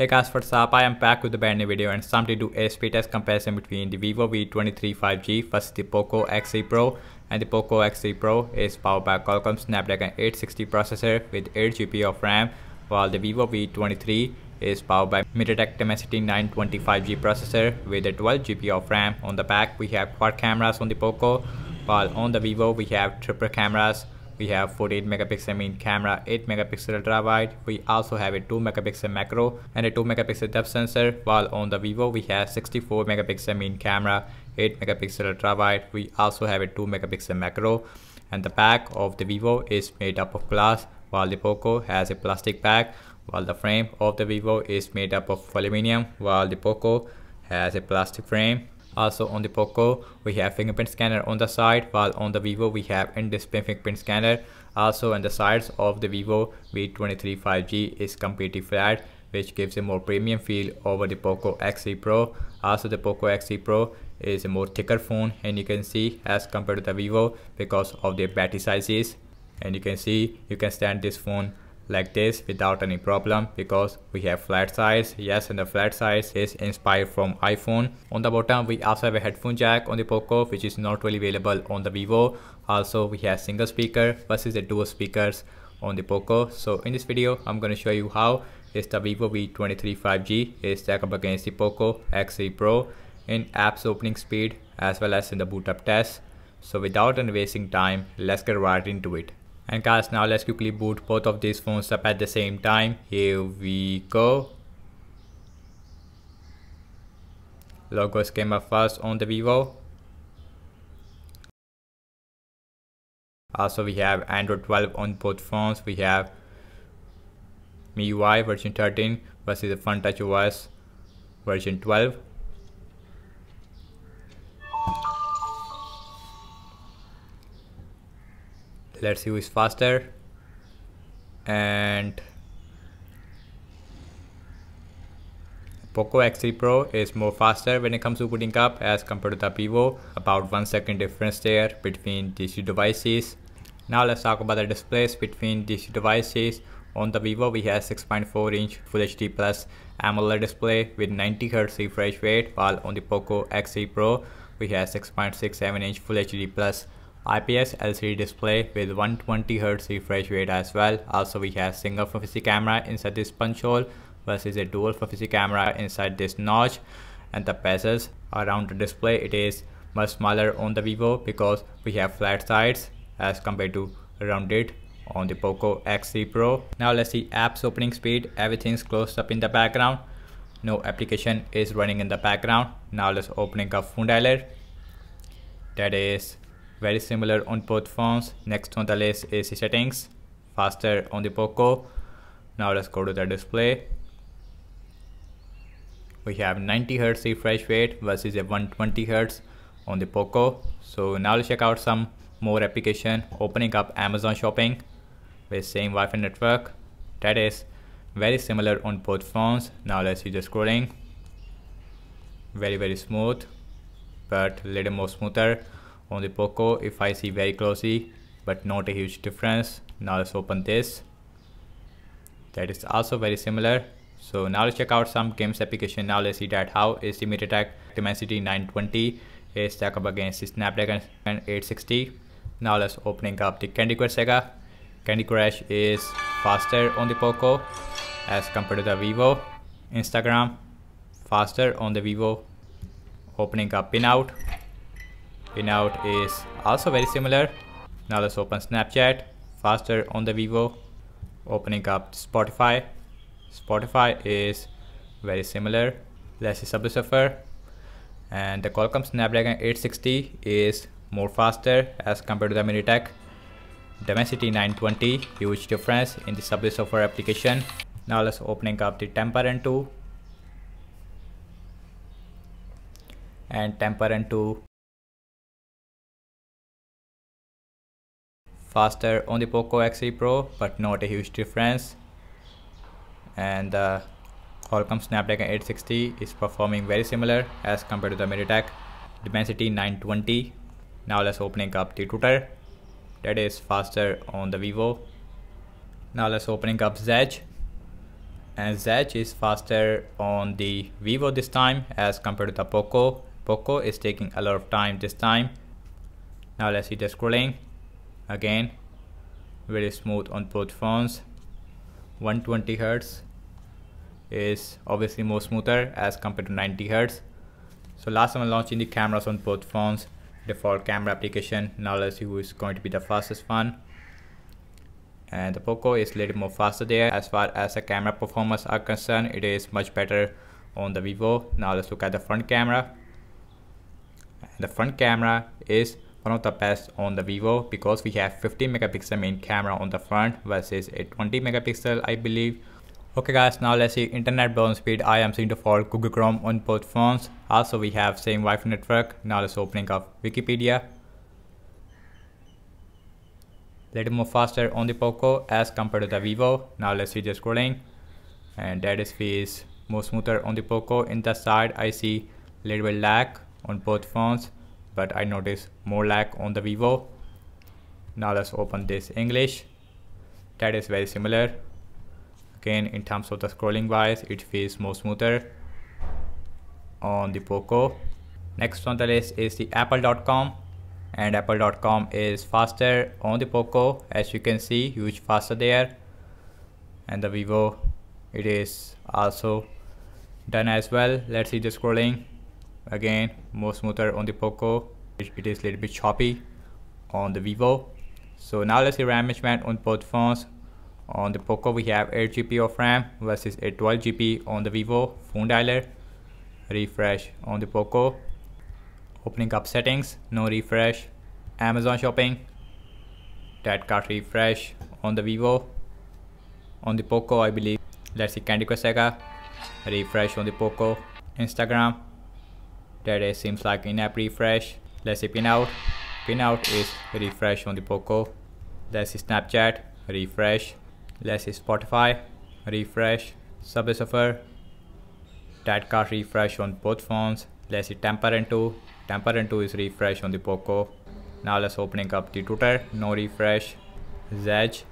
Hey guys, what's up? I am back with a brand new video, and it's time to do a speed test comparison between the Vivo V23 5G versus the Poco X3 Pro. And the Poco X3 Pro is powered by Qualcomm Snapdragon 860 processor with 8GB of RAM, while the Vivo V23 is powered by MediaTek Dimensity 925G processor with a 12GB of RAM. On the back, we have quad cameras on the Poco, while on the Vivo we have triple cameras. We have 48 megapixel main camera, 8 megapixel ultra wide. We also have a 2 megapixel macro and a 2 megapixel depth sensor, while on the Vivo we have 64 megapixel main camera, 8 megapixel ultra wide. We also have a 2 megapixel macro, and the back of the Vivo is made up of glass, while the Poco has a plastic back, while the frame of the Vivo is made up of aluminum, while the Poco has a plastic frame. Also on the Poco we have fingerprint scanner on the side, while on the Vivo we have in-display fingerprint scanner. Also on the sides of the Vivo V23 5G is completely flat, which gives a more premium feel over the Poco X3 Pro. Also the Poco X3 Pro is a more thicker phone, and you can see, as compared to the Vivo, because of their battery sizes. And you can see you can stand this phone like this without any problem, because we have flat size. Yes, and the flat size is inspired from iPhone. On the bottom we also have a headphone jack on the Poco, which is not really available on the Vivo. Also we have single speaker versus the dual speakers on the Poco. So in this video I'm going to show you how is the Vivo V23 5G is stacked up against the Poco X3 Pro in apps opening speed as well as in the boot up test. So without any wasting time, let's get right into it. And guys, now let's quickly boot both of these phones up at the same time. Here we go. Logos came up first on the Vivo. Also we have Android 12 on both phones. We have MIUI version 13 versus the Funtouch OS version 12. Let's see who is faster. And Poco X3 Pro is more faster when it comes to booting up as compared to the Vivo. About 1 second difference there between these two devices. Now let's talk about the displays between these two devices. On the Vivo we have 6.4 inch Full HD Plus AMOLED display with 90Hz refresh rate, while on the Poco X3 Pro we have 6.67 inch Full HD Plus IPS LCD display with 120Hz refresh rate as well. Also we have single 450 camera inside this punch hole versus a dual 450 camera inside this notch, and the bezels around the display, it is much smaller on the Vivo because we have flat sides as compared to rounded on the Poco X3 Pro. Now let's see apps opening speed. Everything's closed up in the background. No application is running in the background. Now let's opening up phone dialer. That is very similar on both phones. Next on the list is the settings. Faster on the Poco. Now let's go to the display. We have 90Hz refresh rate versus a 120Hz on the Poco. So now let's check out some more application. Opening up Amazon Shopping with same Wi-Fi network. That is very similar on both phones. Now let's see the scrolling. Very smooth, but little more smoother on the Poco if I see very closely, but not a huge difference. Now let's open this. That is also very similar. So now let's check out some games application. Now let's see that how is the MediaTek Dimensity 920 is stacked up against the Snapdragon 860. Now let's opening up the Candy Crush Saga. Candy Crush is faster on the Poco as compared to the Vivo. Instagram faster on the Vivo. Opening up Pinout. Pinout is also very similar. Now let's open Snapchat. Faster on the Vivo. Opening up Spotify. Spotify is very similar. Let's see Subway Surfer. And the Qualcomm Snapdragon 860 is more faster as compared to the MediaTek Dimensity 920. Huge difference in the Subway Surfer application. Now let's opening up the Temple Run 2. And Temple Run 2 faster on the Poco X3 Pro, but not a huge difference. And the Qualcomm Snapdragon 860 is performing very similar as compared to the MediaTek Dimensity 920. Now let's opening up the Twitter. That is faster on the Vivo. Now let's opening up Zedge. and Zedge is faster on the Vivo this time as compared to the Poco. Poco is taking a lot of time this time. Now let's see the scrolling. Again, very smooth on both phones. 120Hz is obviously more smoother as compared to 90Hz. So last time I launched in the cameras on both phones, default camera application. Now let's see who is going to be the fastest one. And the Poco is a little more faster there. As far as the camera performance are concerned, it is much better on the Vivo. Now let's look at the front camera. The front camera is one of the best on the Vivo because we have 15 megapixel main camera on the front versus a 20 megapixel I believe. Okay guys, now let's see internet browsing speed. I am seeing default Google Chrome on both phones. Also we have same Wi-Fi network. Now let's opening up Wikipedia. Little more faster on the Poco as compared to the Vivo. Now let's see the scrolling, and that is more smoother on the Poco. In the side I see little bit lag on both phones, but I notice more lag on the Vivo. Now let's open this English. That is very similar. Again, in terms of the scrolling wise, it feels more smoother on the Poco. Next on the list is the Apple.com, and Apple.com is faster on the Poco, as you can see, huge faster there. And the Vivo, it is also done as well. Let's see the scrolling. Again, more smoother on the Poco. It is a little bit choppy on the Vivo. So now let's see RAM management on both phones. On the Poco we have 8GB of RAM versus a 12GB on the Vivo. Phone dialer, refresh on the Poco. Opening up settings, no refresh. Amazon shopping, that got refresh on the Vivo. On the Poco I believe, let's see Candy Crush Saga, refresh on the Poco. Instagram, that is seems like in-app refresh. Let's see pinout. Pinout is refresh on the Poco. Let's see Snapchat, refresh. Let's see Spotify, refresh. Subway Surfer, that got refresh on both phones. Let's see Temple Run 2. Temple Run 2 is refresh on the Poco. Now let's opening up the Twitter, no refresh. Zedge.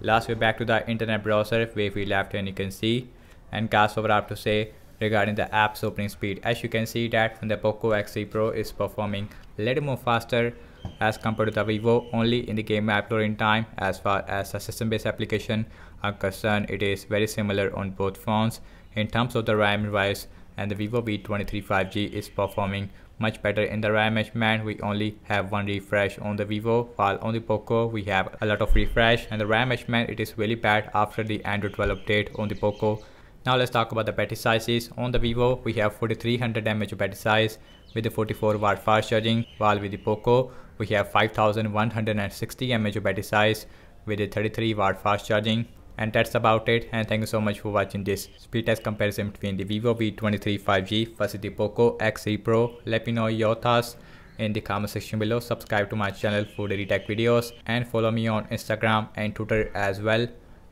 Last way back to the internet browser where we left, and you can see. And guys, what I have to say regarding the app's opening speed, as you can see that the Poco X3 Pro is performing a little more faster as compared to the Vivo only in the game app loading time. As far as the system-based application are concerned, it is very similar on both phones. In terms of the RAM wise, and the Vivo V23 5G is performing much better in the RAM management. We only have one refresh on the Vivo, while on the Poco we have a lot of refresh, and the RAM management, it is really bad after the Android 12 update on the Poco. Now let's talk about the battery sizes. On the Vivo we have 4300 mAh battery size with the 44 watt fast charging, while with the Poco we have 5160 mAh battery size with the 33 watt fast charging. And that's about it, and thank you so much for watching this speed test comparison between the Vivo V23 5G versus the Poco X3 Pro. Let me know your thoughts in the comment section below. Subscribe to my channel for daily tech videos and follow me on Instagram and Twitter as well.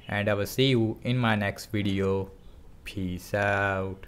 And I will see you in my next video. Peace out.